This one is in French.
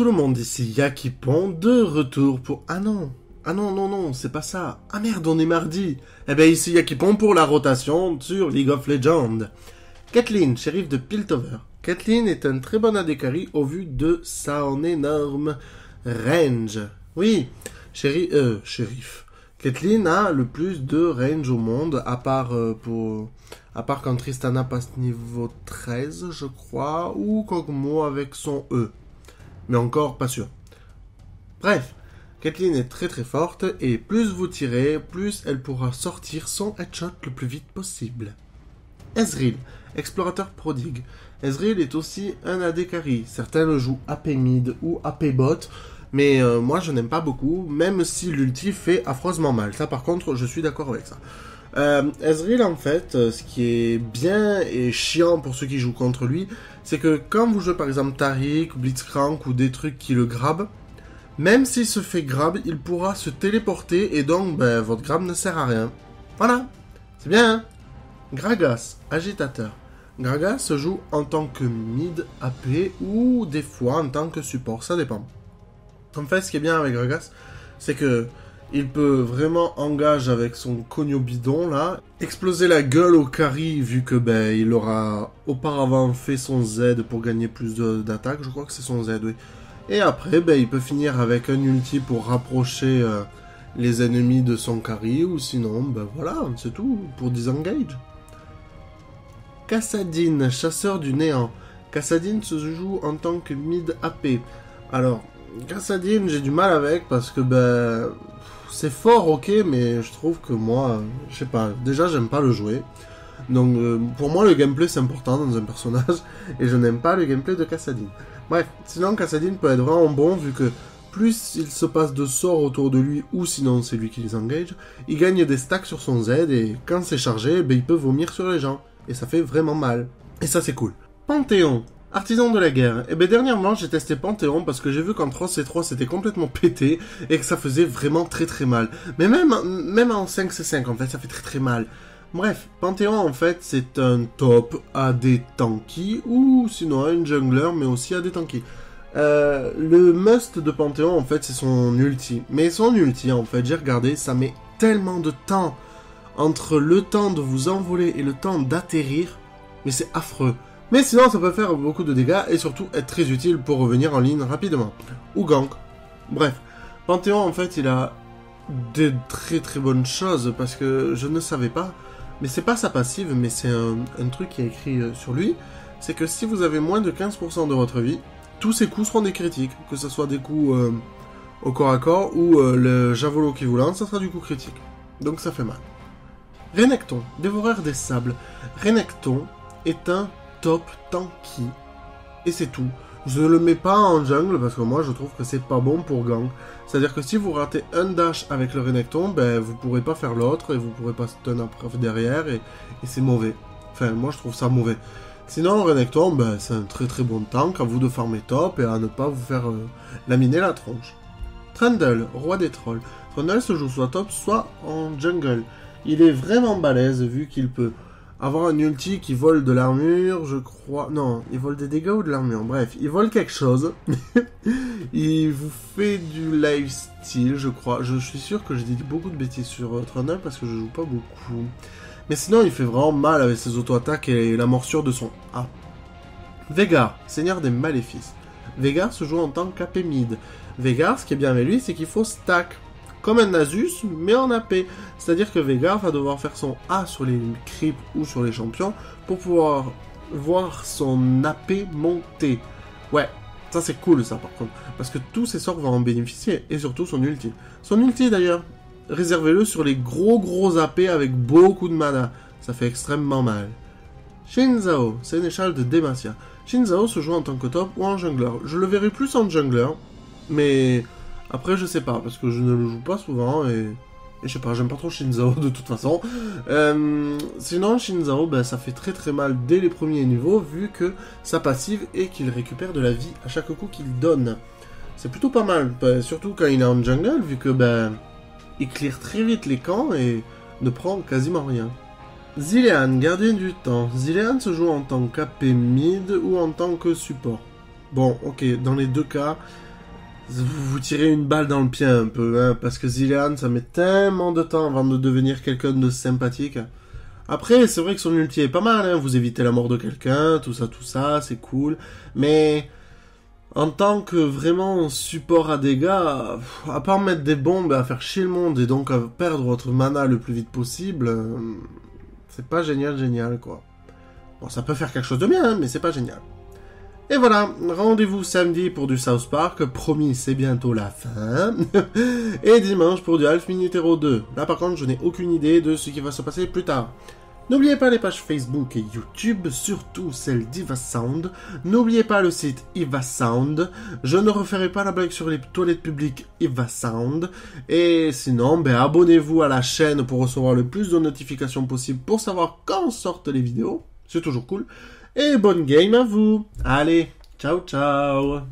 tout le monde, ici Yakipon, de retour pour... Ah non, ah non, non, non, c'est pas ça. Ah merde, on est mardi. Eh ben ici Yakipon pour la rotation sur League of Legends. Caitlyn, shérif de Piltover. Caitlyn est un très bon AD carry au vu de sa énorme range. Oui, shérif. Caitlyn a le plus de range au monde, à part quand Tristana passe niveau 13, je crois, ou Kog'Maw avec son E. Mais encore, pas sûr. Bref, Caitlyn est très très forte, et plus vous tirez, plus elle pourra sortir son headshot le plus vite possible. Ezreal, explorateur prodigue. Ezreal est aussi un AD carry. Certains le jouent AP mid ou AP bot, mais moi je n'aime pas beaucoup, même si l'ulti fait affreusement mal. Ça par contre, je suis d'accord avec ça. Ezreal en fait, ce qui est bien et chiant pour ceux qui jouent contre lui, c'est que quand vous jouez par exemple Tariq, Blitzcrank ou des trucs qui le grabent, même s'il se fait grab, il pourra se téléporter et donc ben, votre grab ne sert à rien. Voilà, c'est bien hein. Gragas, agitateur. Gragas se joue en tant que mid AP ou des fois en tant que support, ça dépend. En fait, ce qui est bien avec Gragas, c'est que il peut vraiment engager avec son cogno bidon là, exploser la gueule au carry vu que ben il aura auparavant fait son Z pour gagner plus d'attaque, je crois que c'est son Z, oui. Et après, ben il peut finir avec un ulti pour rapprocher les ennemis de son carry ou sinon, ben voilà, c'est tout pour disengage. Kassadin, chasseur du néant. Kassadin se joue en tant que mid AP. Alors, Kassadin, j'ai du mal avec parce que ben c'est fort, ok, mais je trouve que moi, je sais pas, déjà j'aime pas le jouer. Donc pour moi le gameplay c'est important dans un personnage, et je n'aime pas le gameplay de Kassadin. Bref, sinon Kassadin peut être vraiment bon vu que plus il se passe de sorts autour de lui, ou sinon c'est lui qui les engage, il gagne des stacks sur son Z, et quand c'est chargé, ben, il peut vomir sur les gens. Et ça fait vraiment mal. Et ça c'est cool. Panthéon, artisan de la guerre. Et ben dernièrement j'ai testé Panthéon parce que j'ai vu qu'en 3c3 c'était complètement pété et que ça faisait vraiment très très mal. Mais même en 5c5 en fait ça fait très très mal. Bref, Panthéon en fait c'est un top AD tanky ou sinon un jungler mais aussi AD tanky. Le must de Panthéon en fait c'est son ulti. Mais son ulti en fait j'ai regardé, ça met tellement de temps. Entre le temps de vous envoler et le temps d'atterrir, mais c'est affreux. Mais sinon ça peut faire beaucoup de dégâts et surtout être très utile pour revenir en ligne rapidement. Ou gank. Bref, Panthéon en fait il a des très très bonnes choses parce que je ne savais pas. Mais c'est pas sa passive, mais c'est un truc qui est écrit sur lui. C'est que si vous avez moins de 15% de votre vie, tous ses coups seront des critiques. Que ce soit des coups au corps à corps ou le javelot qui vous lance, ça sera du coup critique. Donc ça fait mal. Renekton, dévoreur des sables. Renekton est un top tanky. Et c'est tout. Je ne le mets pas en jungle parce que moi je trouve que c'est pas bon pour gank. C'est-à-dire que si vous ratez un dash avec le Renekton, ben vous pourrez pas faire l'autre et vous pourrez pas stun après derrière et c'est mauvais. Enfin moi je trouve ça mauvais. Sinon Renekton, ben c'est un très très bon tank, à vous de farmer top et à ne pas vous faire laminer la tronche. Trundle, roi des trolls. Trundle se joue soit top soit en jungle. Il est vraiment balèze vu qu'il peut avoir un ulti qui vole de l'armure, je crois... Non, il vole des dégâts ou de l'armure, bref, il vole quelque chose. Il vous fait du lifesteal, je crois. Je suis sûr que j'ai dit beaucoup de bêtises sur Trundle parce que je joue pas beaucoup. Mais sinon, il fait vraiment mal avec ses auto-attaques et la morsure de son A. Vega, seigneur des maléfices. Vega se joue en tant qu'AP mid. Vega, ce qui est bien avec lui, c'est qu'il faut stack. Comme un Nasus, mais en AP. C'est-à-dire que Vega va devoir faire son A sur les creeps ou sur les champions pour pouvoir voir son AP monter. Ouais, ça c'est cool ça par contre. Parce que tous ses sorts vont en bénéficier. Et surtout son ulti. Son ulti d'ailleurs, réservez-le sur les gros AP avec beaucoup de mana. Ça fait extrêmement mal. Xin Zhao, sénéchal de Demacia. Xin Zhao se joue en tant que top ou en jungler. Je le verrai plus en jungler, mais... Après, je sais pas, parce que je ne le joue pas souvent, et je sais pas, j'aime pas trop Xin Zhao de toute façon. Sinon, Xin Zhao, ben, ça fait très très mal dès les premiers niveaux, vu que sa passive est qu'il récupère de la vie à chaque coup qu'il donne. C'est plutôt pas mal, ben, surtout quand il est en jungle, vu que, ben, il clear très vite les camps et ne prend quasiment rien. Zilean, gardien du temps. Zilean se joue en tant qu'AP mid ou en tant que support. Bon, ok, dans les deux cas... vous tirez une balle dans le pied un peu, hein, parce que Zilean, ça met tellement de temps avant de devenir quelqu'un de sympathique. Après, c'est vrai que son ulti est pas mal, hein, vous évitez la mort de quelqu'un, tout ça, c'est cool, mais en tant que vraiment support à dégâts, à part mettre des bombes et à faire chier le monde et donc à perdre votre mana le plus vite possible, c'est pas génial quoi. Bon, ça peut faire quelque chose de bien, hein, mais c'est pas génial. Et voilà, rendez-vous samedi pour du South Park, promis c'est bientôt la fin, et dimanche pour du Half-Minute Hero 2. Là par contre je n'ai aucune idée de ce qui va se passer plus tard. N'oubliez pas les pages Facebook et YouTube, surtout celle d'IvaSound. N'oubliez pas le site IvaSound. Je ne referai pas la blague sur les toilettes publiques IvaSound. Et sinon, ben, abonnez-vous à la chaîne pour recevoir le plus de notifications possible pour savoir quand sortent les vidéos. C'est toujours cool. Et bonne game à vous. Allez, ciao ciao.